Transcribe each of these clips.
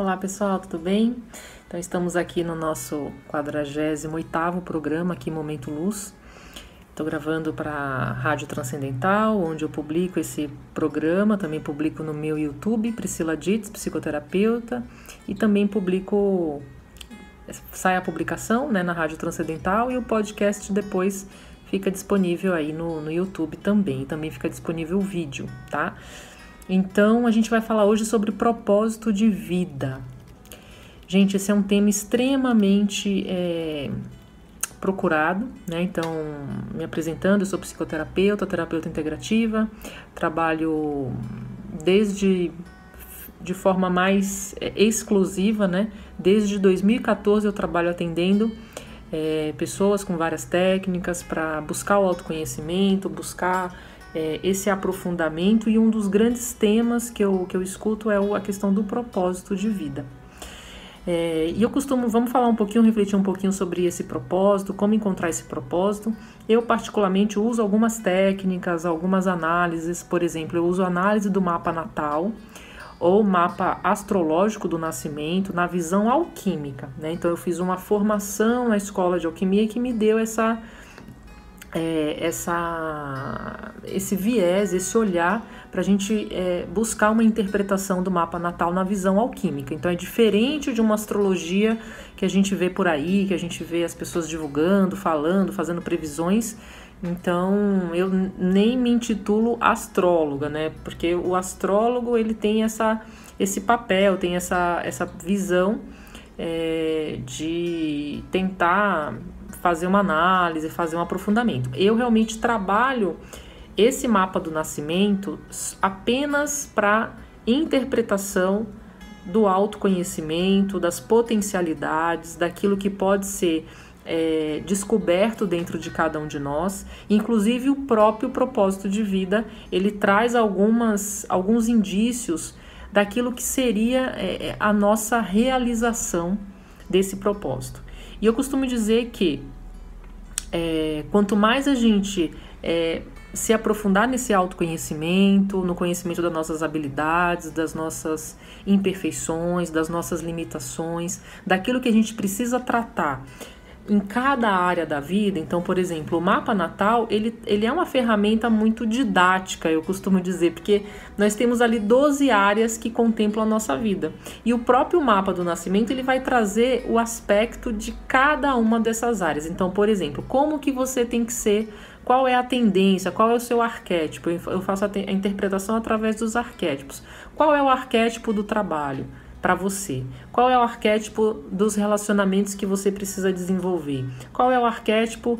Olá pessoal, tudo bem? Então estamos aqui no nosso 48º programa aqui, Momento Luz. Estou gravando para a Rádio Transcendental, onde eu publico esse programa, também publico no meu YouTube, Priscila Dietz, psicoterapeuta, e também publico, sai a publicação, né, na Rádio Transcendental, e o podcast depois fica disponível aí no YouTube também, e também fica disponível o vídeo, tá? Então, a gente vai falar hoje sobre propósito de vida. Gente, esse é um tema extremamente procurado, né? Então, me apresentando, eu sou psicoterapeuta, terapeuta integrativa, trabalho de forma mais exclusiva, né? Desde 2014 eu trabalho atendendo pessoas com várias técnicas para buscar o autoconhecimento, buscar esse aprofundamento, e um dos grandes temas que eu escuto é a questão do propósito de vida. E eu costumo, vamos falar um pouquinho, refletir um pouquinho sobre esse propósito, como encontrar esse propósito. Eu particularmente uso algumas técnicas, algumas análises. Por exemplo, eu uso a análise do mapa natal ou mapa astrológico do nascimento na visão alquímica, né? Então eu fiz uma formação na Escola de Alquimia que me deu esse viés, esse olhar para a gente buscar uma interpretação do mapa natal na visão alquímica. Então é diferente de uma astrologia que a gente vê por aí, que a gente vê as pessoas divulgando, falando, fazendo previsões. Então eu nem me intitulo astróloga, né? Porque o astrólogo, ele tem esse papel, tem essa visão de tentar fazer uma análise, fazer um aprofundamento. Eu realmente trabalho esse mapa do nascimento apenas para interpretação do autoconhecimento, das potencialidades, daquilo que pode ser descoberto dentro de cada um de nós. Inclusive o próprio propósito de vida, ele traz alguns indícios daquilo que seria a nossa realização desse propósito. E eu costumo dizer que quanto mais a gente se aprofundar nesse autoconhecimento, no conhecimento das nossas habilidades, das nossas imperfeições, das nossas limitações, daquilo que a gente precisa tratar em cada área da vida. Então, por exemplo, o mapa natal, ele é uma ferramenta muito didática, eu costumo dizer, porque nós temos ali 12 áreas que contemplam a nossa vida. E o próprio mapa do nascimento, ele vai trazer o aspecto de cada uma dessas áreas. Então, por exemplo, como que você tem que ser, qual é a tendência, qual é o seu arquétipo. Eu faço a interpretação através dos arquétipos. Qual é o arquétipo do trabalho para você? Qual é o arquétipo dos relacionamentos que você precisa desenvolver? Qual é o arquétipo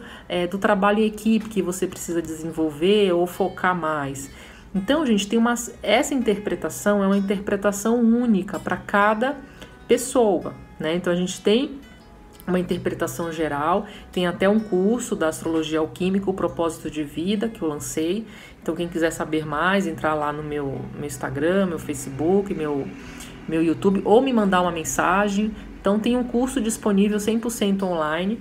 do trabalho em equipe que você precisa desenvolver ou focar mais? Então, gente, tem essa interpretação é uma interpretação única para cada pessoa, né? Então, a gente tem uma interpretação geral, tem até um curso da Astrologia Alquímica, o Propósito de Vida, que eu lancei. Então, quem quiser saber mais, entrar lá no meu Instagram, meu Facebook, meu YouTube, ou me mandar uma mensagem. Então tem um curso disponível 100% online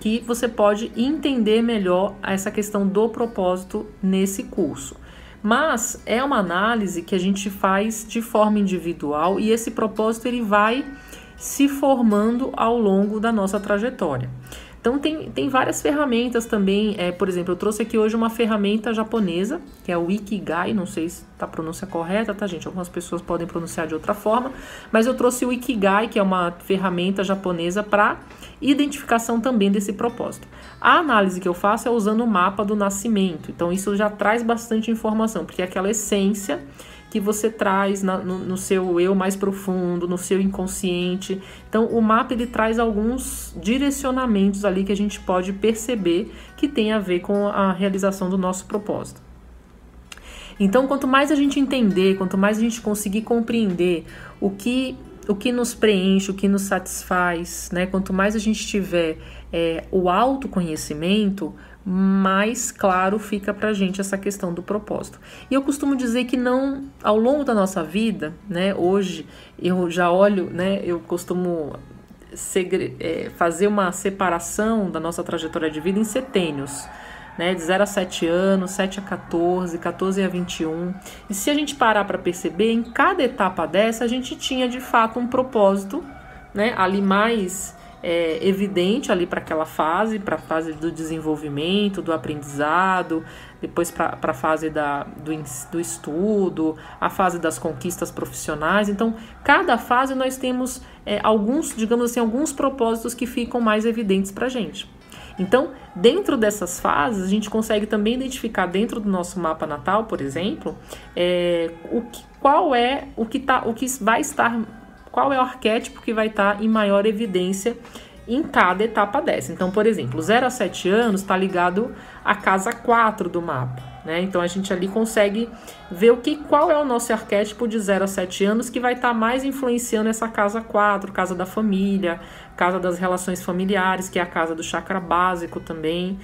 que você pode entender melhor essa questão do propósito nesse curso. Mas é uma análise que a gente faz de forma individual, e esse propósito ele vai se formando ao longo da nossa trajetória. Então tem várias ferramentas também, por exemplo, eu trouxe aqui hoje uma ferramenta japonesa, que é o Ikigai, não sei se a pronúncia é correta, tá gente? Algumas pessoas podem pronunciar de outra forma, mas eu trouxe o Ikigai, que é uma ferramenta japonesa para identificação também desse propósito. A análise que eu faço é usando o mapa do nascimento, então isso já traz bastante informação, porque é aquela essência que você traz no seu eu mais profundo, no seu inconsciente. Então, o mapa, ele traz alguns direcionamentos ali que a gente pode perceber que tem a ver com a realização do nosso propósito. Então, quanto mais a gente entender, quanto mais a gente conseguir compreender o que nos preenche, o que nos satisfaz, né? Quanto mais a gente tiver o autoconhecimento, mais claro fica pra gente essa questão do propósito. E eu costumo dizer que não, ao longo da nossa vida, né? Hoje eu já olho, né? Eu costumo fazer uma separação da nossa trajetória de vida em setênios. né, de 0 a 7 anos, 7 a 14, 14 a 21. E se a gente parar para perceber, em cada etapa dessa, a gente tinha de fato um propósito, né, ali mais evidente ali para a fase do desenvolvimento, do aprendizado, depois para a fase do estudo, a fase das conquistas profissionais. Então, cada fase nós temos alguns, digamos assim, alguns propósitos que ficam mais evidentes para a gente. Então, dentro dessas fases, a gente consegue também identificar dentro do nosso mapa natal, por exemplo, qual é o arquétipo que vai estar em maior evidência em cada etapa dessa. Então, por exemplo, 0 a 7 anos está ligado à casa 4 do mapa, né? Então, a gente ali consegue ver qual é o nosso arquétipo de 0 a 7 anos que vai estar mais influenciando essa casa 4, casa da família, casa das relações familiares, que é a casa do chakra básico também.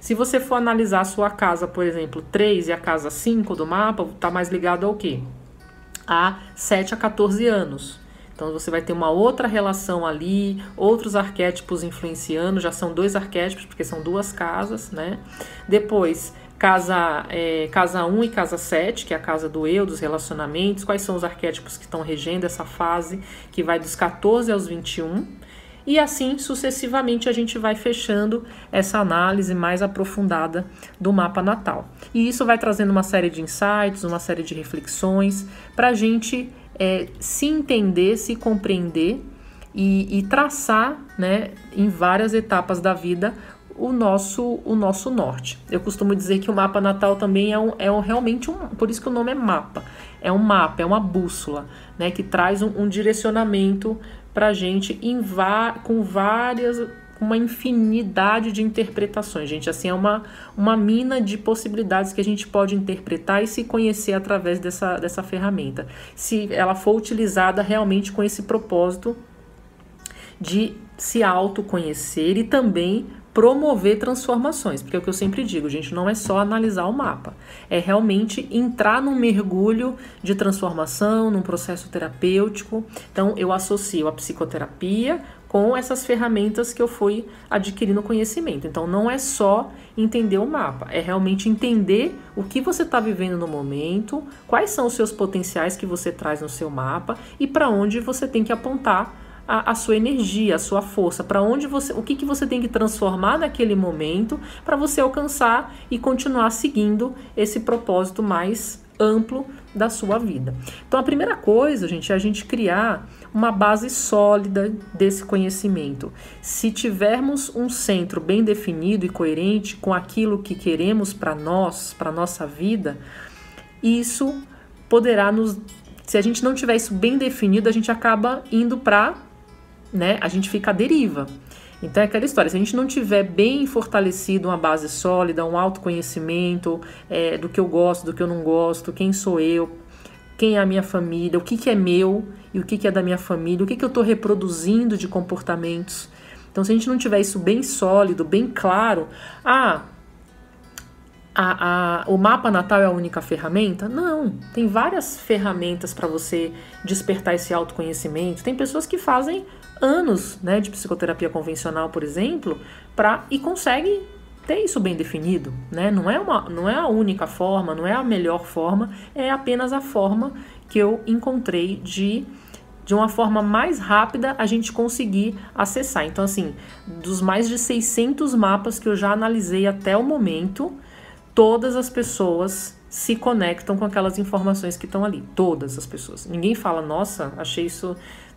Se você for analisar a sua casa, por exemplo, 3 e a casa 5 do mapa, está mais ligado ao quê? A 7 a 14 anos. Então, você vai ter uma outra relação ali, outros arquétipos influenciando, já são 2 arquétipos, porque são 2 casas, né? Depois, casa 1 e casa 7, que é a casa do eu, dos relacionamentos, quais são os arquétipos que estão regendo essa fase, que vai dos 14 aos 21, e assim, sucessivamente, a gente vai fechando essa análise mais aprofundada do mapa natal. E isso vai trazendo uma série de insights, uma série de reflexões, para a gente se entender, se compreender e traçar, né, em várias etapas da vida o nosso norte. Eu costumo dizer que o mapa natal também por isso que o nome é mapa, é uma bússola, né, que traz um direcionamento para a gente uma infinidade de interpretações, gente. Assim, é uma mina de possibilidades que a gente pode interpretar e se conhecer através dessa ferramenta, se ela for utilizada realmente com esse propósito de se autoconhecer e também promover transformações, porque é o que eu sempre digo, gente, não é só analisar o mapa, é realmente entrar num mergulho de transformação, num processo terapêutico. Então, eu associo a psicoterapia com essas ferramentas que eu fui adquirindo conhecimento. Então, não é só entender o mapa, é realmente entender o que você está vivendo no momento, quais são os seus potenciais que você traz no seu mapa e para onde você tem que apontar a sua energia, a sua força, para onde você, o que você tem que transformar naquele momento para você alcançar e continuar seguindo esse propósito mais amplo da sua vida. Então, a primeira coisa, gente, é a gente criar uma base sólida desse conhecimento. Se tivermos um centro bem definido e coerente com aquilo que queremos para nós, para nossa vida, isso poderá nos... Se a gente não tiver isso bem definido, a gente acaba indo para... né, a gente fica à deriva. Então, é aquela história, se a gente não tiver bem fortalecido uma base sólida, um autoconhecimento do que eu gosto, do que eu não gosto, quem sou eu, quem é a minha família, o que, que é meu e o que, que é da minha família, o que, que eu estou reproduzindo de comportamentos. Então, se a gente não tiver isso bem sólido, bem claro, o mapa natal é a única ferramenta? Não, tem várias ferramentas para você despertar esse autoconhecimento. Tem pessoas que fazem anos, né, de psicoterapia convencional, por exemplo, e conseguem ter isso bem definido, né? Não é a única forma, não é a melhor forma, é apenas a forma que eu encontrei de uma forma mais rápida a gente conseguir acessar. Então, assim, dos mais de 600 mapas que eu já analisei até o momento, todas as pessoas se conectam com aquelas informações que estão ali. Todas as pessoas. Ninguém fala, nossa, achei isso...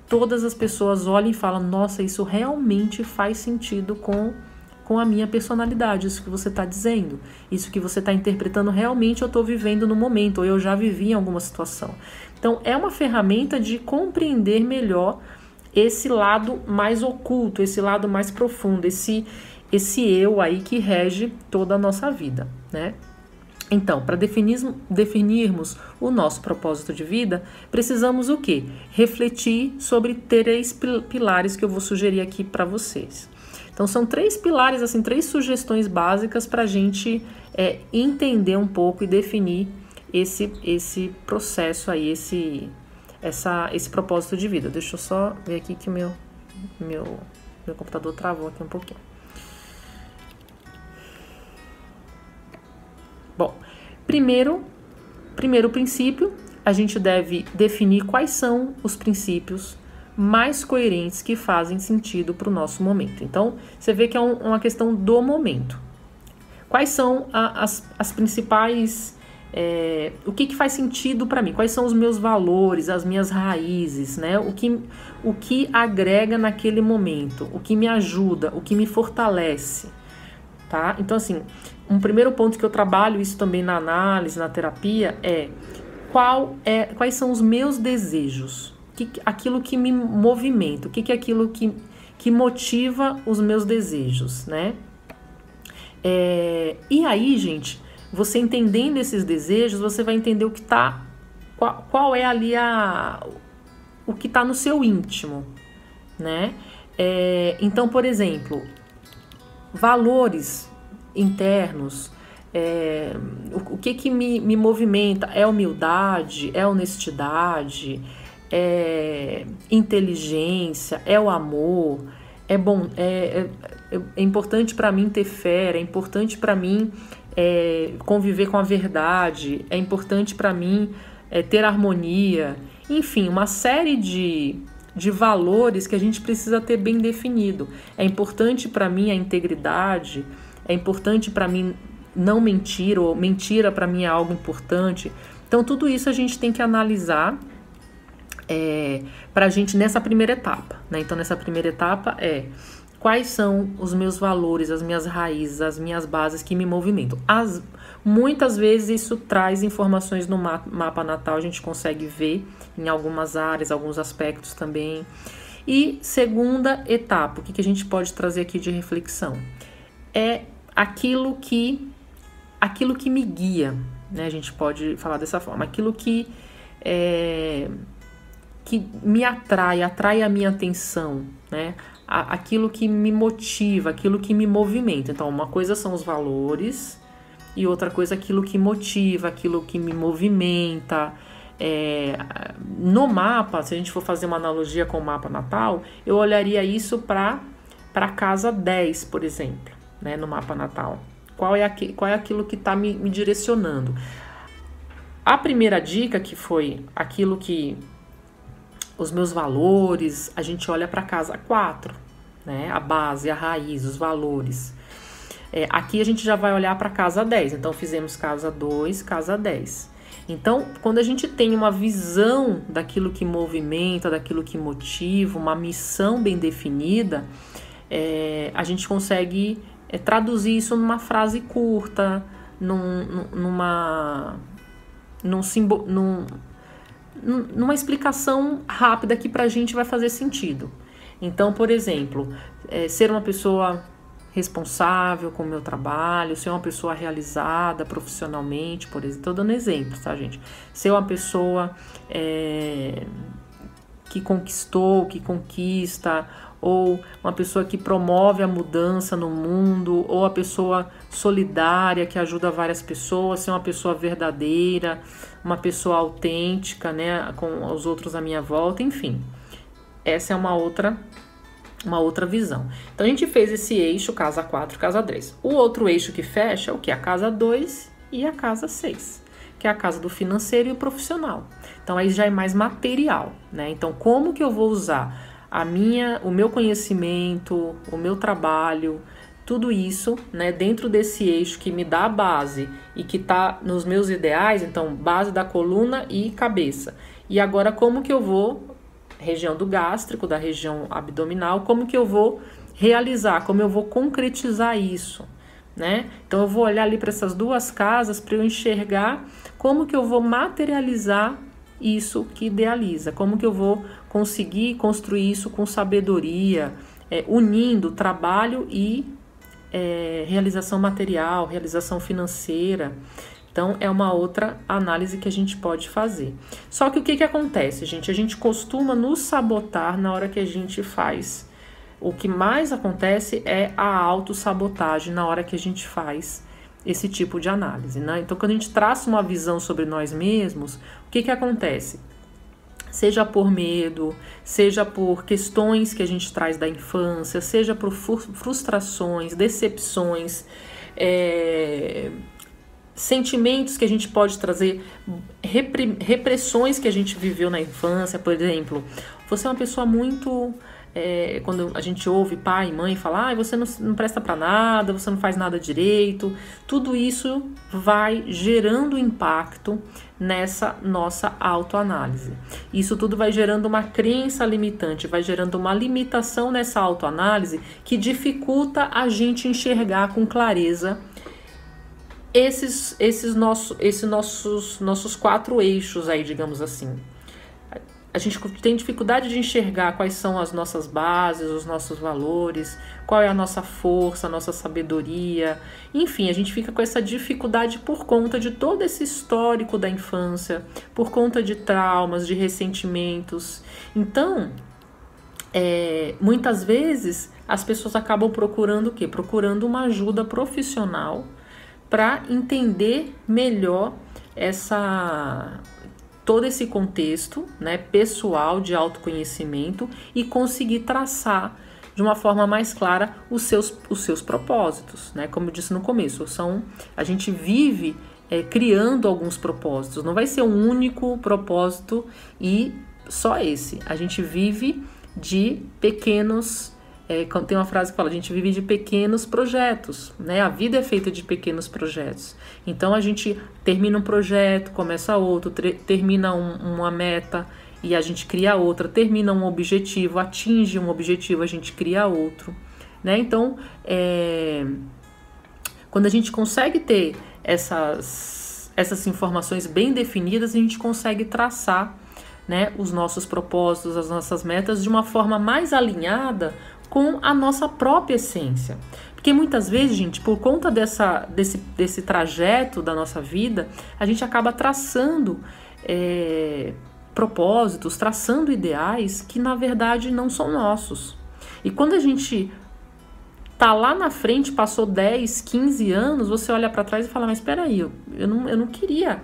Todas as pessoas olham e falam, nossa, isso realmente faz sentido com a minha personalidade, isso que você está dizendo, isso que você está interpretando, realmente eu estou vivendo no momento, ou eu já vivi em alguma situação. Então, é uma ferramenta de compreender melhor esse lado mais oculto, esse lado mais profundo, esse eu aí que rege toda a nossa vida, né? Então, para definirmos o nosso propósito de vida, precisamos o quê? Refletir sobre 3 pilares que eu vou sugerir aqui para vocês. Então, são 3 pilares, assim, 3 sugestões básicas para a gente entender um pouco e definir esse processo aí, esse propósito de vida. Deixa eu só ver aqui que meu computador travou aqui um pouquinho. Primeiro princípio, a gente deve definir quais são os princípios mais coerentes que fazem sentido para o nosso momento. Então, você vê que é uma questão do momento. Quais são as principais... o que faz sentido para mim? Quais são os meus valores, as minhas raízes, né? O que agrega naquele momento, o que me ajuda, o que me fortalece, tá? Então, assim, um primeiro ponto que eu trabalho isso também na análise, na terapia, é quais são os meus desejos, aquilo que me movimenta, o que é aquilo que motiva os meus desejos, né? E aí, gente, você entendendo esses desejos, você vai entender o que está, qual é ali o que está no seu íntimo, né? Então, por exemplo, valores internos, o que me movimenta? É humildade, é honestidade, é inteligência, é o amor, é importante para mim ter fé, é importante para mim conviver com a verdade, é importante para mim ter harmonia, enfim, uma série de valores que a gente precisa ter bem definido. É importante para mim a integridade, é importante para mim não mentir, ou mentira para mim é algo importante. Então, tudo isso a gente tem que analisar para a gente nessa primeira etapa, né? Então, nessa primeira etapa quais são os meus valores, as minhas raízes, as minhas bases que me movimentam. Muitas vezes isso traz informações no mapa natal, a gente consegue ver em algumas áreas, alguns aspectos também. E segunda etapa, o que a gente pode trazer aqui de reflexão? É aquilo que me guia, né? A gente pode falar dessa forma, aquilo que me atrai a minha atenção, né? Aquilo que me motiva, aquilo que me movimenta. Então, uma coisa são os valores e outra coisa aquilo que motiva, aquilo que me movimenta. No mapa, se a gente for fazer uma analogia com o mapa natal, eu olharia isso para casa 10, por exemplo, né, no mapa natal. Qual é aquilo que está me direcionando? A primeira dica, que foi aquilo que... os meus valores, a gente olha para casa 4, né? A base, a raiz, os valores. Aqui a gente já vai olhar para casa 10, então fizemos casa 2, casa 10. Então, quando a gente tem uma visão daquilo que movimenta, daquilo que motiva, uma missão bem definida, a gente consegue traduzir isso numa frase curta, numa explicação rápida que pra gente vai fazer sentido. Então, por exemplo, ser uma pessoa responsável com o meu trabalho, ser uma pessoa realizada profissionalmente, por exemplo, tô dando exemplos, tá, gente? Ser uma pessoa que conquistou, que conquista, ou uma pessoa que promove a mudança no mundo, ou a pessoa solidária que ajuda várias pessoas, ser uma pessoa verdadeira, uma pessoa autêntica, né, com os outros à minha volta, enfim. Essa é uma outra visão. Então, a gente fez esse eixo, casa 4, casa 3. O outro eixo que fecha é o que? A casa 2 e a casa 6, que é a casa do financeiro e o profissional. Então, aí já é mais material, né? Então, como que eu vou usar o meu conhecimento, o meu trabalho, tudo isso, né, dentro desse eixo que me dá a base e que está nos meus ideais? Então, base da coluna e cabeça. E agora, como que eu vou, região do gástrico, da região abdominal, como que eu vou realizar, como eu vou concretizar isso, né? Então, eu vou olhar ali para essas duas casas para eu enxergar como que eu vou materializar isso que idealiza, como que eu vou conseguir construir isso com sabedoria, unindo trabalho e realização material, realização financeira. Então, é uma outra análise que a gente pode fazer. Só que o que acontece, gente? A gente costuma nos sabotar na hora que a gente faz. O que mais acontece é a autossabotagem na hora que a gente faz esse tipo de análise, né? Então, quando a gente traça uma visão sobre nós mesmos, o que acontece? Seja por medo, seja por questões que a gente traz da infância, seja por frustrações, decepções, sentimentos que a gente pode trazer, repressões que a gente viveu na infância, por exemplo. Você é uma pessoa muito... quando a gente ouve pai e mãe falar, ah, você não presta pra nada, você não faz nada direito, tudo isso vai gerando impacto nessa nossa autoanálise. Isso tudo vai gerando uma crença limitante, vai gerando uma limitação nessa autoanálise que dificulta a gente enxergar com clareza esses nossos quatro eixos aí, digamos assim. A gente tem dificuldade de enxergar quais são as nossas bases, os nossos valores, qual é a nossa força, a nossa sabedoria. Enfim, a gente fica com essa dificuldade por conta de todo esse histórico da infância, por conta de traumas, de ressentimentos. Então, muitas vezes as pessoas acabam procurando o quê? Procurando uma ajuda profissional para entender melhor todo esse contexto, né, pessoal, de autoconhecimento, e conseguir traçar de uma forma mais clara os seus propósitos, né? Como eu disse no começo, a gente vive criando alguns propósitos, não vai ser um único propósito e só esse. A gente vive de pequenos... tem uma frase que fala, a gente vive de pequenos projetos, né? A vida é feita de pequenos projetos. Então a gente termina um projeto, começa outro, termina uma meta e a gente cria outra, termina um objetivo, atinge um objetivo, a gente cria outro, né? Então, quando a gente consegue ter essas informações bem definidas, a gente consegue traçar, né, os nossos propósitos, as nossas metas de uma forma mais alinhada com a nossa própria essência. Porque muitas vezes, gente, por conta desse trajeto da nossa vida, a gente acaba traçando propósitos, traçando ideais que na verdade não são nossos. E quando a gente tá lá na frente, passou 10, 15 anos, você olha para trás e fala, mas espera aí, eu não queria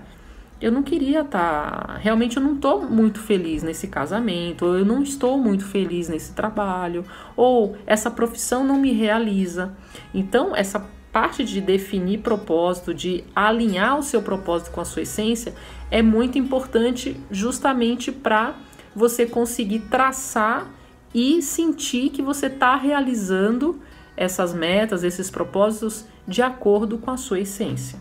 tá, realmente eu não tô muito feliz nesse casamento, ou eu não estou muito feliz nesse trabalho, ou essa profissão não me realiza. Então, essa parte de definir propósito, de alinhar o seu propósito com a sua essência, é muito importante justamente para você conseguir traçar e sentir que você está realizando essas metas, esses propósitos de acordo com a sua essência.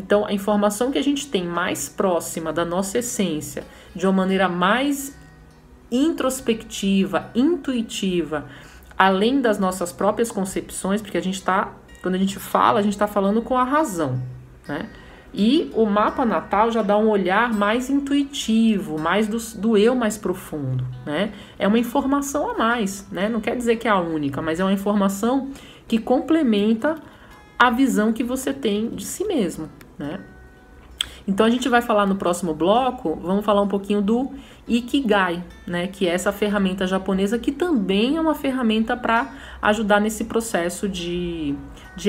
Então, a informação que a gente tem mais próxima da nossa essência, de uma maneira mais introspectiva, intuitiva, além das nossas próprias concepções, porque quando a gente fala, a gente está falando com a razão, né? E o mapa natal já dá um olhar mais intuitivo, mais do eu mais profundo, né? É uma informação a mais, né? Não quer dizer que é a única, mas é uma informação que complementa a visão que você tem de si mesmo, né? Então a gente vai falar no próximo bloco, vamos falar um pouquinho do Ikigai, né? Que é essa ferramenta japonesa que também é uma ferramenta para ajudar nesse processo de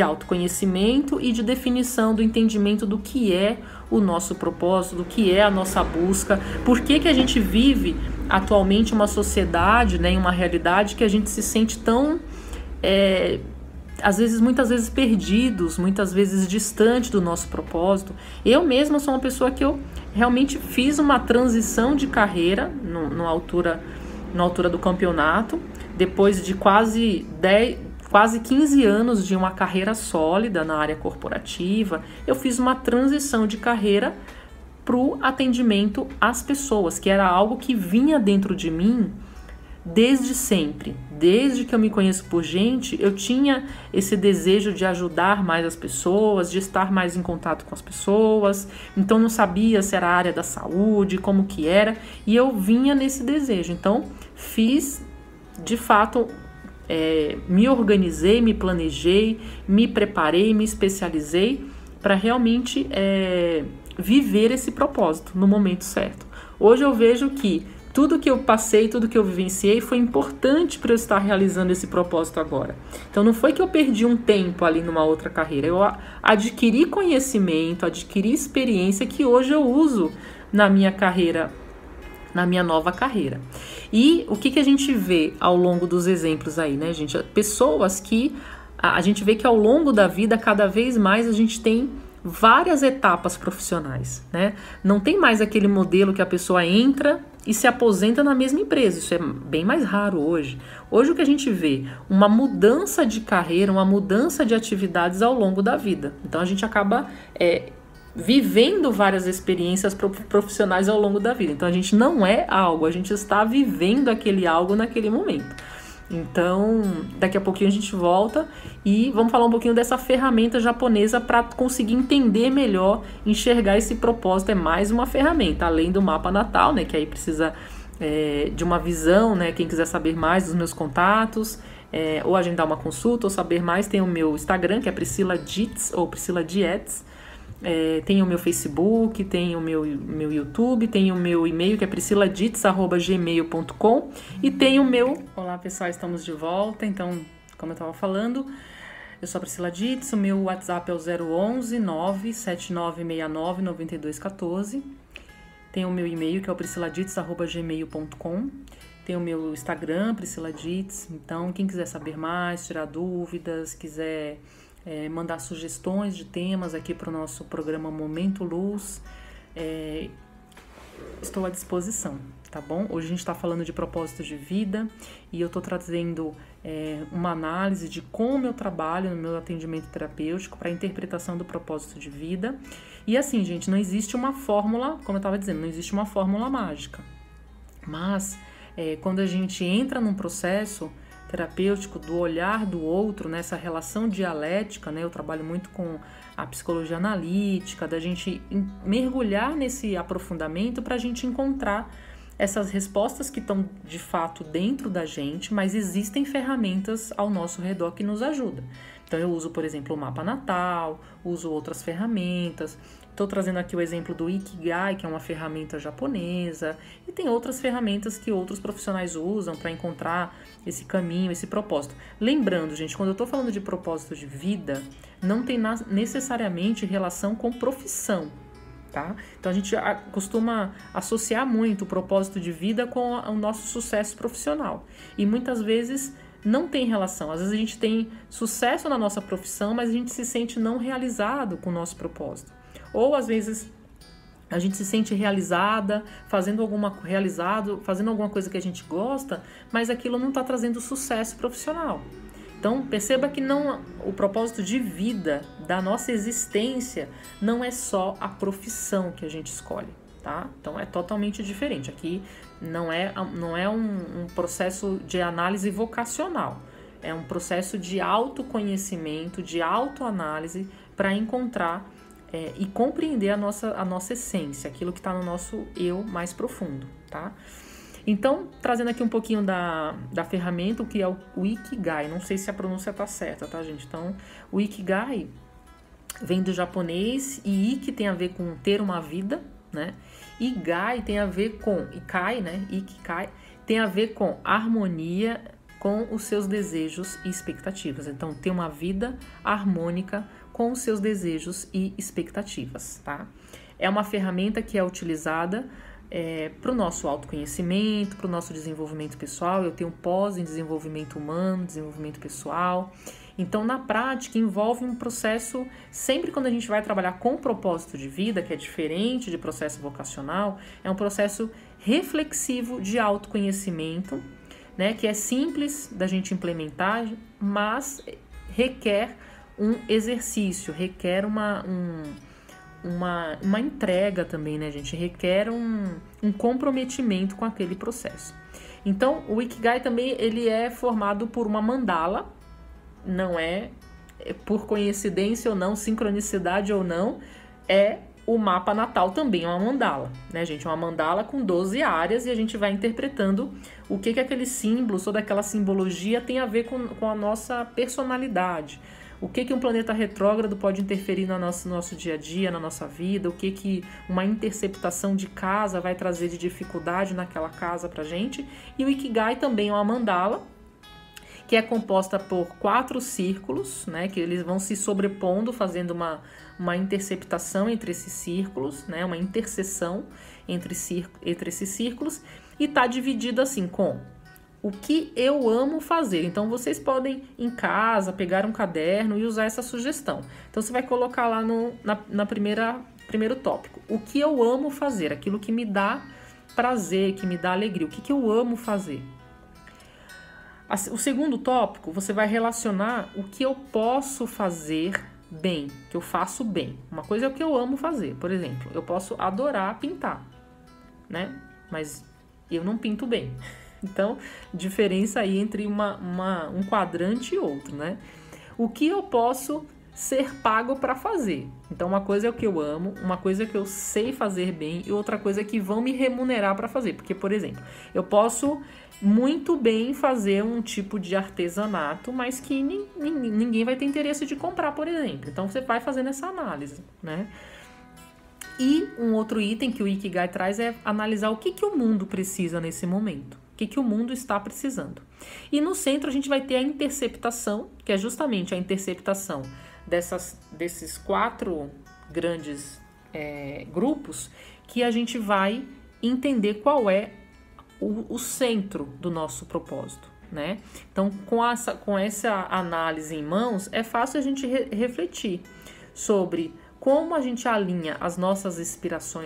autoconhecimento e de definição do entendimento do que é o nosso propósito, do que é a nossa busca, por que a gente vive atualmente uma sociedade, né? Em uma realidade que a gente se sente tão... muitas vezes perdidos, muitas vezes distante do nosso propósito. Eu mesma sou uma pessoa que eu realmente fiz uma transição de carreira na altura do campeonato, depois de quase 15 anos de uma carreira sólida na área corporativa. Eu fiz uma transição de carreira para o atendimento às pessoas, que era algo que vinha dentro de mim desde sempre. Desde que eu me conheço por gente, eu tinha esse desejo de ajudar mais as pessoas, de estar mais em contato com as pessoas. Então, não sabia se era a área da saúde, como que era, e eu vinha nesse desejo. Então, fiz, de fato, me organizei, me planejei, me preparei, me especializei para realmente viver esse propósito no momento certo. Hoje eu vejo que tudo que eu passei, tudo que eu vivenciei foi importante para eu estar realizando esse propósito agora. Então não foi que eu perdi um tempo ali numa outra carreira. Eu adquiri conhecimento, adquiri experiência que hoje eu uso na minha carreira, na minha nova carreira. E o que a gente vê ao longo dos exemplos aí, né, gente? Pessoas que a gente vê que ao longo da vida, cada vez mais a gente tem várias etapas profissionais, né? Não tem mais aquele modelo que a pessoa entra e se aposenta na mesma empresa. Isso é bem mais raro hoje. Hoje o que a gente vê? Uma mudança de carreira, uma mudança de atividades ao longo da vida. Então a gente acaba vivendo várias experiências profissionais ao longo da vida. Então a gente não é algo, a gente está vivendo aquele algo naquele momento. Então, daqui a pouquinho a gente volta e vamos falar um pouquinho dessa ferramenta japonesa para conseguir entender melhor, enxergar esse propósito. É mais uma ferramenta, além do mapa natal, né? Que aí precisa de uma visão, né? Quem quiser saber mais dos meus contatos, ou agendar uma consulta, ou saber mais, tem o meu Instagram, que é Priscila Dietz, ou Priscila Dietz. Tem o meu Facebook, tem o meu YouTube, tem o meu e-mail que é prisciladits@gmail.com e tem o meu... Olá pessoal, estamos de volta, então, como eu estava falando, eu sou a Priscila Dietz, o meu WhatsApp é o 011 979699214, tem o meu e-mail que é o prisciladits@gmail.com, tem o meu Instagram, Priscila Dietz. Então quem quiser saber mais, tirar dúvidas, quiser... mandar sugestões de temas aqui para o nosso programa Momento Luz, estou à disposição, tá bom? Hoje a gente está falando de propósito de vida e eu estou trazendo uma análise de como eu trabalho no meu atendimento terapêutico para a interpretação do propósito de vida. E assim, gente, não existe uma fórmula, como eu estava dizendo, não existe uma fórmula mágica, mas quando a gente entra num processo terapêutico do olhar do outro, nessa relação dialética, né? Eu trabalho muito com a psicologia analítica, da gente mergulhar nesse aprofundamento para a gente encontrar essas respostas que estão de fato dentro da gente, mas existem ferramentas ao nosso redor que nos ajudam. Então eu uso, por exemplo, o mapa natal, uso outras ferramentas. Estou trazendo aqui o exemplo do Ikigai, que é uma ferramenta japonesa, e tem outras ferramentas que outros profissionais usam para encontrar esse caminho, esse propósito. Lembrando, gente, quando eu estou falando de propósito de vida, não tem necessariamente relação com profissão, tá? Então a gente costuma associar muito o propósito de vida com o nosso sucesso profissional, e muitas vezes não tem relação. Às vezes a gente tem sucesso na nossa profissão, mas a gente se sente não realizado com o nosso propósito. Ou às vezes a gente se sente fazendo alguma coisa que a gente gosta, mas aquilo não está trazendo sucesso profissional. Então perceba que o propósito de vida da nossa existência não é só a profissão que a gente escolhe, tá? Então é totalmente diferente. Aqui não é um processo de análise vocacional, é um processo de autoconhecimento, de autoanálise para encontrar e compreender a nossa essência, aquilo que está no nosso eu mais profundo, tá? Então, trazendo aqui um pouquinho da ferramenta, que é o Ikigai. Não sei se a pronúncia tá certa, tá, gente? Então, o Ikigai vem do japonês, e Iki tem a ver com ter uma vida, né? E Gai tem a ver com... Ikai, né? Ikigai tem a ver com harmonia com os seus desejos e expectativas. Então, ter uma vida harmônica com os seus desejos e expectativas, tá? É uma ferramenta que é utilizada para o nosso autoconhecimento, para o nosso desenvolvimento pessoal. Eu tenho pós em desenvolvimento humano, desenvolvimento pessoal. Então, na prática, envolve um processo... Sempre quando a gente vai trabalhar com propósito de vida, que é diferente de processo vocacional, é um processo reflexivo de autoconhecimento, né? Que é simples da gente implementar, mas requer um exercício, requer uma entrega também, né, gente? Requer um comprometimento com aquele processo. Então, o Ikigai também, ele é formado por uma mandala, não é por coincidência ou não, sincronicidade ou não, o mapa natal também é uma mandala, né, gente? Uma mandala com 12 áreas, e a gente vai interpretando o que aquele símbolo, toda aquela simbologia tem a ver com a nossa personalidade. O que um planeta retrógrado pode interferir no nosso dia a dia, na nossa vida? O que uma interceptação de casa vai trazer de dificuldade naquela casa pra gente? E o Ikigai também é uma mandala, que é composta por 4 círculos, né? Que eles vão se sobrepondo, fazendo uma interceptação entre esses círculos, né? Uma interseção entre esses círculos. E tá dividido assim com o que eu amo fazer. Então, vocês podem, em casa, pegar um caderno e usar essa sugestão. Então, você vai colocar lá no primeiro tópico. O que eu amo fazer, aquilo que me dá prazer, que me dá alegria. O que, que eu amo fazer? O segundo tópico, você vai relacionar o que eu posso fazer bem, que eu faço bem. Uma coisa é o que eu amo fazer. Por exemplo, eu posso adorar pintar, né? Mas eu não pinto bem. Então, diferença aí entre um quadrante e outro, né? O que eu posso ser pago para fazer? Então, uma coisa é o que eu amo, uma coisa é que eu sei fazer bem e outra coisa é que vão me remunerar para fazer. Porque, por exemplo, eu posso muito bem fazer um tipo de artesanato, mas que ninguém vai ter interesse de comprar, por exemplo. Então, você vai fazendo essa análise, né? E um outro item que o Ikigai traz é analisar o que o mundo precisa nesse momento. O que o mundo está precisando. E no centro a gente vai ter a interceptação, que é justamente a interceptação desses quatro grandes grupos, que a gente vai entender qual é o centro do nosso propósito, né? Então, com essa análise em mãos, é fácil a gente refletir sobre como a gente alinha as nossas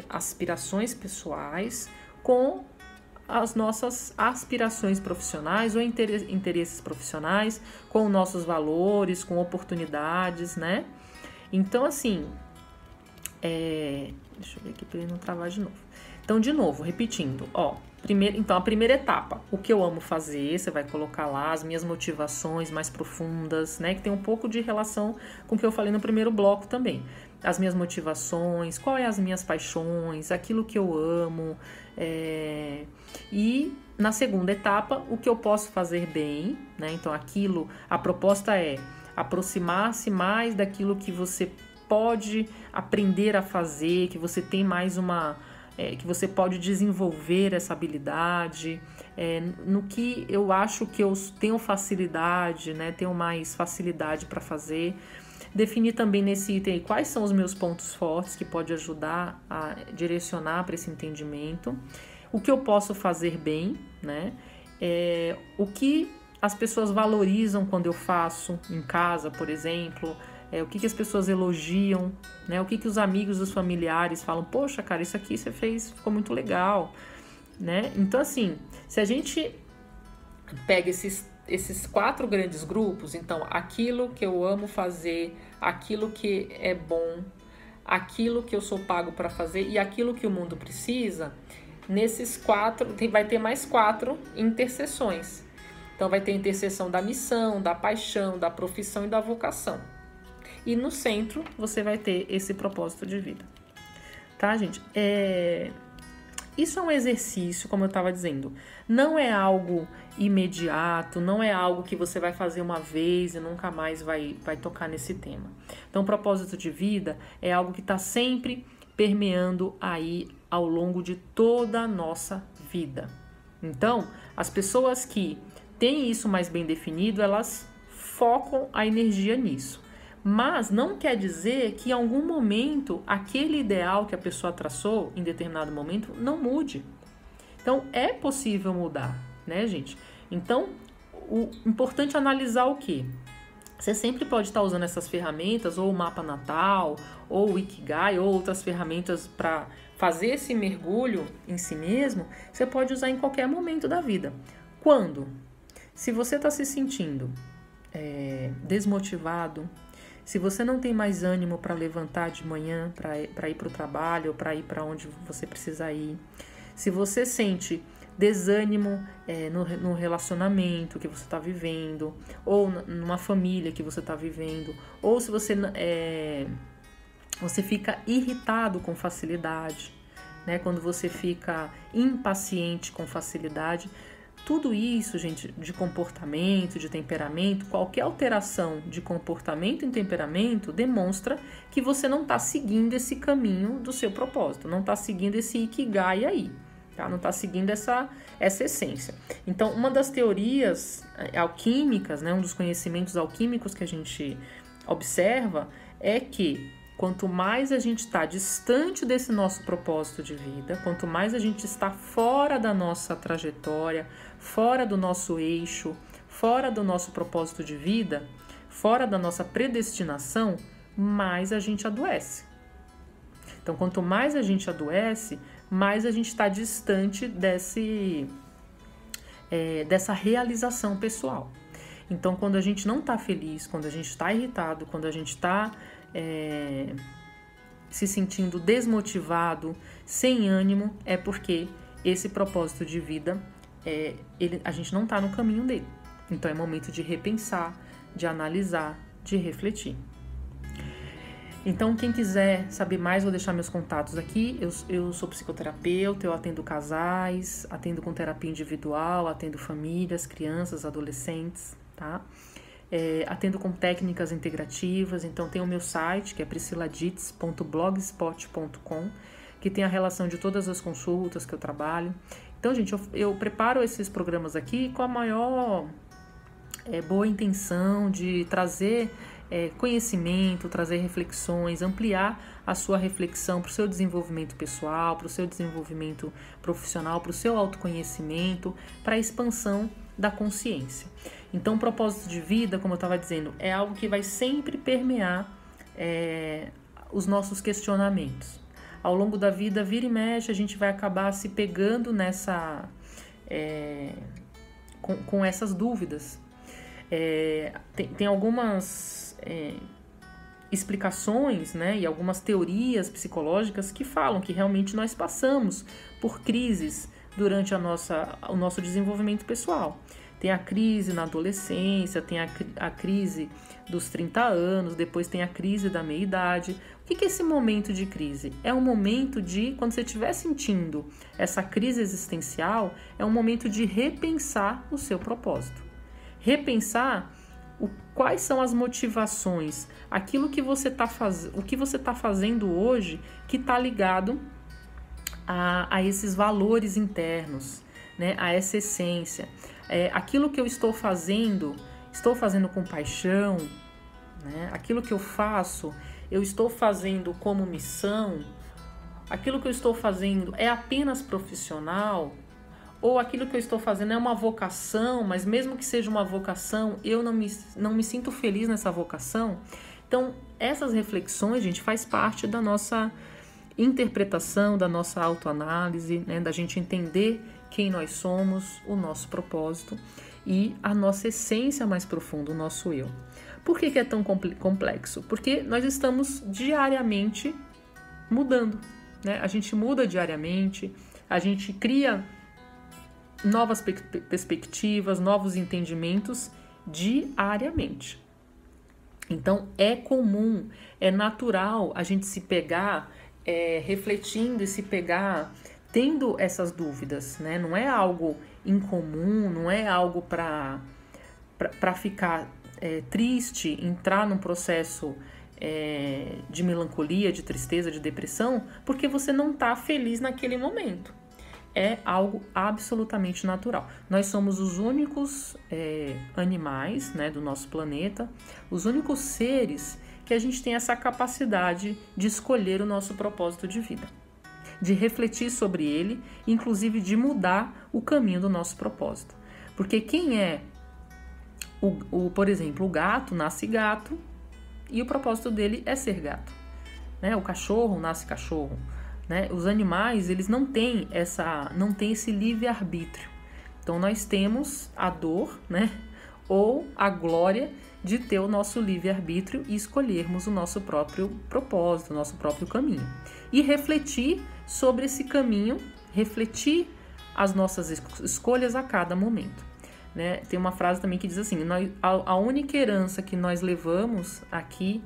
aspirações pessoais com as nossas aspirações profissionais ou interesses profissionais, com nossos valores, com oportunidades, né? Então, assim, deixa eu ver aqui para ele não travar de novo. Então, de novo, repetindo, ó. Então, a primeira etapa, o que eu amo fazer, você vai colocar lá as minhas motivações mais profundas, né? Que tem um pouco de relação com o que eu falei no primeiro bloco também. As minhas motivações, quais são as minhas paixões, aquilo que eu amo. E na segunda etapa, o que eu posso fazer bem, né? Então, a proposta é aproximar-se mais daquilo que você pode aprender a fazer, que você tem mais que você pode desenvolver essa habilidade, no que eu acho que eu tenho facilidade, né, tenho mais facilidade para fazer. Definir também nesse item quais são os meus pontos fortes que pode ajudar a direcionar para esse entendimento. O que eu posso fazer bem, né, o que as pessoas valorizam quando eu faço em casa, por exemplo. O que as pessoas elogiam, né? O que os amigos, os familiares falam, poxa, cara, isso aqui você fez, ficou muito legal, né? Então, assim, se a gente pega esses quatro grandes grupos, então, aquilo que eu amo fazer, aquilo que é bom, aquilo que eu sou pago para fazer e aquilo que o mundo precisa, nesses quatro, vai ter mais quatro interseções. Então, vai ter a interseção da missão, da paixão, da profissão e da vocação. E no centro você vai ter esse propósito de vida. Tá, gente? Isso é um exercício, como eu estava dizendo. Não é algo imediato, não é algo que você vai fazer uma vez e nunca mais vai tocar nesse tema. Então, o propósito de vida é algo que está sempre permeando aí ao longo de toda a nossa vida. Então, as pessoas que têm isso mais bem definido, elas focam a energia nisso. Mas não quer dizer que em algum momento aquele ideal que a pessoa traçou em determinado momento não mude. Então é possível mudar, né, gente? Então o importante é analisar o quê? Você sempre pode estar usando essas ferramentas, ou o Mapa Natal, ou o Ikigai, ou outras ferramentas para fazer esse mergulho em si mesmo. Você pode usar em qualquer momento da vida. Quando? Se você está se sentindo desmotivado, se você não tem mais ânimo para levantar de manhã, para ir para o trabalho, ou para ir para onde você precisa ir. Se você sente desânimo no relacionamento que você está vivendo, ou numa família que você está vivendo, ou se você fica irritado com facilidade, né? Quando você fica impaciente com facilidade. Tudo isso, gente, de comportamento, de temperamento, qualquer alteração de comportamento e temperamento demonstra que você não está seguindo esse caminho do seu propósito, não está seguindo esse Ikigai aí, tá? Não está seguindo essa essência. Então, uma das teorias alquímicas, né, um dos conhecimentos alquímicos que a gente observa é que Quanto mais a gente está distante desse nosso propósito de vida, quanto mais a gente está fora da nossa trajetória, fora do nosso eixo, fora do nosso propósito de vida, fora da nossa predestinação, mais a gente adoece. Então, quanto mais a gente adoece, mais a gente está distante dessa realização pessoal. Então, quando a gente não está feliz, quando a gente está irritado, quando a gente está se sentindo desmotivado, sem ânimo, é porque esse propósito de vida, a gente não está no caminho dele. Então, é momento de repensar, de analisar, de refletir. Então, quem quiser saber mais, vou deixar meus contatos aqui. Eu sou psicoterapeuta, eu atendo casais, atendo com terapia individual, atendo famílias, crianças, adolescentes, tá? Atendo com técnicas integrativas. Então, tem o meu site, que é prisciladietz.blogspot.com, que tem a relação de todas as consultas que eu trabalho. Então, gente, eu preparo esses programas aqui com a maior boa intenção de trazer conhecimento, trazer reflexões, ampliar a sua reflexão para o seu desenvolvimento pessoal, para o seu desenvolvimento profissional, para o seu autoconhecimento, para a expansão da consciência. Então, o propósito de vida, como eu estava dizendo, é algo que vai sempre permear os nossos questionamentos. Ao longo da vida, vira e mexe, a gente vai acabar se pegando com essas dúvidas. Tem algumas explicações, né, e algumas teorias psicológicas que falam que realmente nós passamos por crises durante o nosso desenvolvimento pessoal. Tem a crise na adolescência, tem a crise dos 30 anos, depois tem a crise da meia-idade. O que é esse momento de crise? É um momento de, quando você estiver sentindo essa crise existencial, é um momento de repensar o seu propósito. Repensar quais são as motivações, aquilo que você está fazendo hoje que está ligado a esses valores internos, né? A essa essência. Aquilo que eu estou fazendo com paixão, né? Aquilo que eu faço, eu estou fazendo como missão, aquilo que eu estou fazendo é apenas profissional, ou aquilo que eu estou fazendo é uma vocação, mas mesmo que seja uma vocação, eu não me sinto feliz nessa vocação. Então, essas reflexões, gente, faz parte da nossa interpretação, da nossa autoanálise, né? Da gente entender quem nós somos, o nosso propósito e a nossa essência mais profunda, o nosso eu. Por que é tão complexo? Porque nós estamos diariamente mudando, né? A gente muda diariamente, a gente cria novas perspectivas, novos entendimentos diariamente. Então, é comum, é natural a gente se pegar refletindo e se pegar tendo essas dúvidas, né? Não é algo incomum, não é algo para ficar triste, entrar num processo de melancolia, de tristeza, de depressão, porque você não está feliz naquele momento. É algo absolutamente natural. Nós somos os únicos animais, né, do nosso planeta, os únicos seres que a gente tem essa capacidade de escolher o nosso propósito de vida, de refletir sobre ele, inclusive de mudar o caminho do nosso propósito. Porque quem é, por exemplo, o gato nasce gato e o propósito dele é ser gato, né? O cachorro nasce cachorro, né? Os animais, eles não têm esse livre-arbítrio. Então, nós temos a dor, né, ou a glória de ter o nosso livre-arbítrio e escolhermos o nosso próprio propósito, o nosso próprio caminho. E refletir sobre esse caminho, refletir as nossas escolhas a cada momento, né? Tem uma frase também que diz assim, a única herança que nós levamos aqui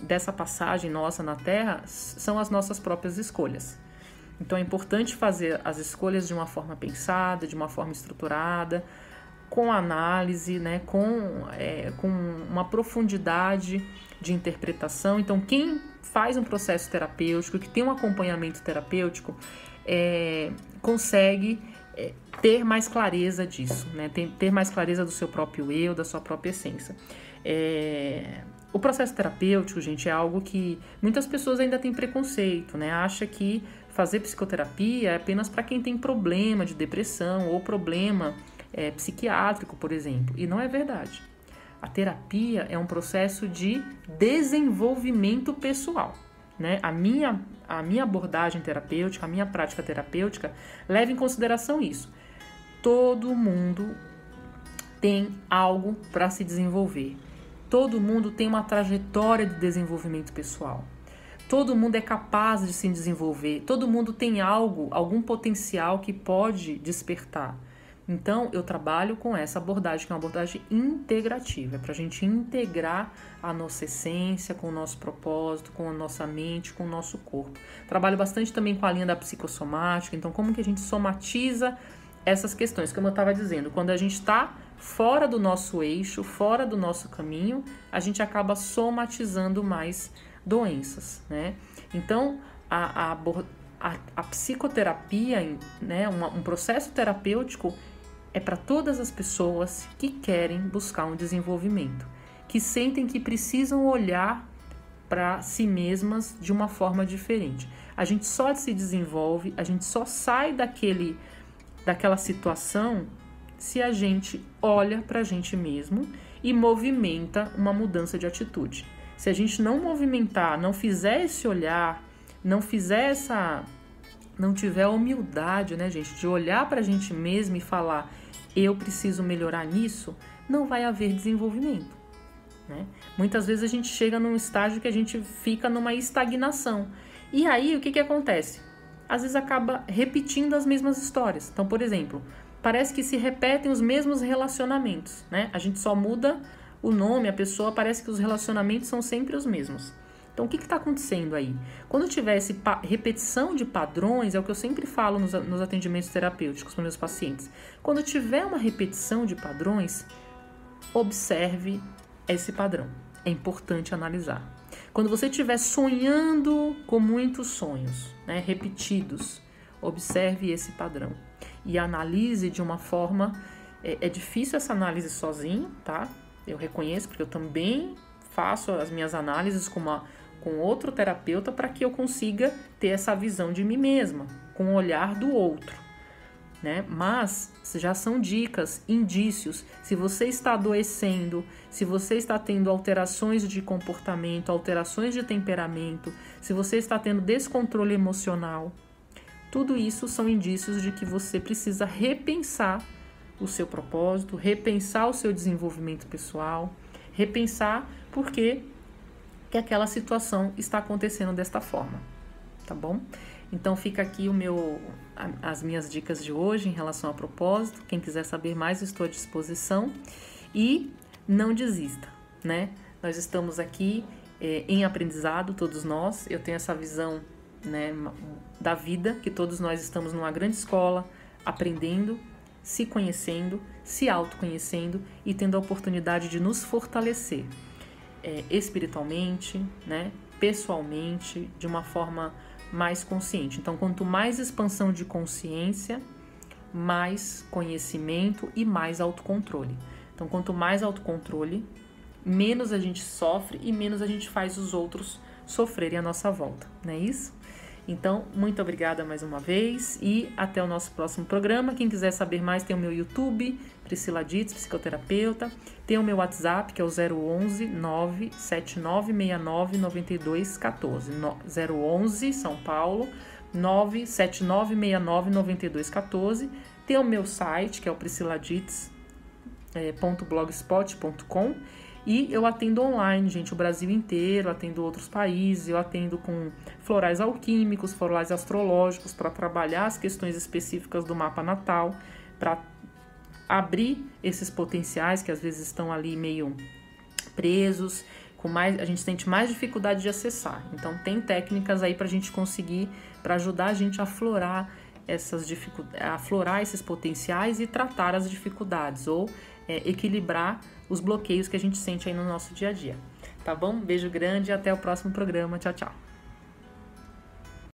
dessa passagem nossa na Terra são as nossas próprias escolhas. Então, é importante fazer as escolhas de uma forma pensada, de uma forma estruturada, com análise, né, com uma profundidade de interpretação. Então, quem faz um processo terapêutico, que tem um acompanhamento terapêutico, consegue ter mais clareza disso, né? Ter mais clareza do seu próprio eu, da sua própria essência. O processo terapêutico, gente, é algo que muitas pessoas ainda têm preconceito, né? Acha que fazer psicoterapia é apenas para quem tem problema de depressão ou problema psiquiátrico, por exemplo. E não é verdade. A terapia é um processo de desenvolvimento pessoal, né? A minha abordagem terapêutica, a minha prática terapêutica leva em consideração isso. Todo mundo tem algo para se desenvolver. Todo mundo tem uma trajetória de desenvolvimento pessoal. Todo mundo é capaz de se desenvolver. Todo mundo tem algo, algum potencial que pode despertar. Então, eu trabalho com essa abordagem, que é uma abordagem integrativa. É para a gente integrar a nossa essência com o nosso propósito, com a nossa mente, com o nosso corpo. Trabalho bastante também com a linha da psicossomática. Então, como que a gente somatiza essas questões? Como eu estava dizendo, quando a gente está fora do nosso eixo, fora do nosso caminho, a gente acaba somatizando mais doenças, né? Então, a psicoterapia, né, um processo terapêutico, é para todas as pessoas que querem buscar um desenvolvimento, que sentem que precisam olhar para si mesmas de uma forma diferente. A gente só se desenvolve, a gente só sai daquela situação se a gente olha para a gente mesmo e movimenta uma mudança de atitude. Se a gente não movimentar, não fizer esse olhar, não fizer essa... não tiver a humildade, né, gente, de olhar para a gente mesmo e falar eu preciso melhorar nisso, não vai haver desenvolvimento, né? Muitas vezes a gente chega num estágio que a gente fica numa estagnação. E aí, o que que acontece? Às vezes acaba repetindo as mesmas histórias. Então, por exemplo, parece que se repetem os mesmos relacionamentos, né? A gente só muda o nome, a pessoa, parece que os relacionamentos são sempre os mesmos. Então, o que está acontecendo aí? Quando tiver essa repetição de padrões, é o que eu sempre falo nos atendimentos terapêuticos para meus pacientes. Quando tiver uma repetição de padrões, observe esse padrão. É importante analisar. Quando você estiver sonhando com muitos sonhos, né, repetidos, observe esse padrão e analise de uma forma... É difícil essa análise sozinho, tá? Eu reconheço, porque eu também faço as minhas análises com outro terapeuta para que eu consiga ter essa visão de mim mesma, com o olhar do outro, né? Mas já são dicas, indícios. Se você está adoecendo, se você está tendo alterações de comportamento, alterações de temperamento, se você está tendo descontrole emocional, tudo isso são indícios de que você precisa repensar o seu propósito, repensar o seu desenvolvimento pessoal, repensar por que aquela situação está acontecendo desta forma, tá bom? Então fica aqui as minhas dicas de hoje em relação a propósito. Quem quiser saber mais, estou à disposição. E não desista, né? Nós estamos aqui em aprendizado, todos nós. Eu tenho essa visão, né, da vida, que todos nós estamos numa grande escola, aprendendo, se conhecendo, se autoconhecendo e tendo a oportunidade de nos fortalecer espiritualmente, né, pessoalmente, de uma forma mais consciente. Então, quanto mais expansão de consciência, mais conhecimento e mais autocontrole. Então, quanto mais autocontrole, menos a gente sofre e menos a gente faz os outros sofrerem à nossa volta, não é isso? Então, muito obrigada mais uma vez e até o nosso próximo programa. Quem quiser saber mais, tem o meu YouTube, Priscila Dietz, psicoterapeuta. Tem o meu WhatsApp, que é o 011 97969 9214. 011, São Paulo, 97969 9214. Tem o meu site, que é o prisciladietz.blogspot.com. E eu atendo online, gente, o Brasil inteiro, atendo outros países, eu atendo com florais alquímicos, florais astrológicos, para trabalhar as questões específicas do mapa natal, para abrir esses potenciais que às vezes estão ali meio presos, a gente sente mais dificuldade de acessar. Então, tem técnicas aí para a gente conseguir, para ajudar a gente a aflorar essas dificuldades, aflorar esses potenciais e tratar as dificuldades, ou equilibrar os bloqueios que a gente sente aí no nosso dia a dia. Tá bom? Beijo grande e até o próximo programa. Tchau, tchau.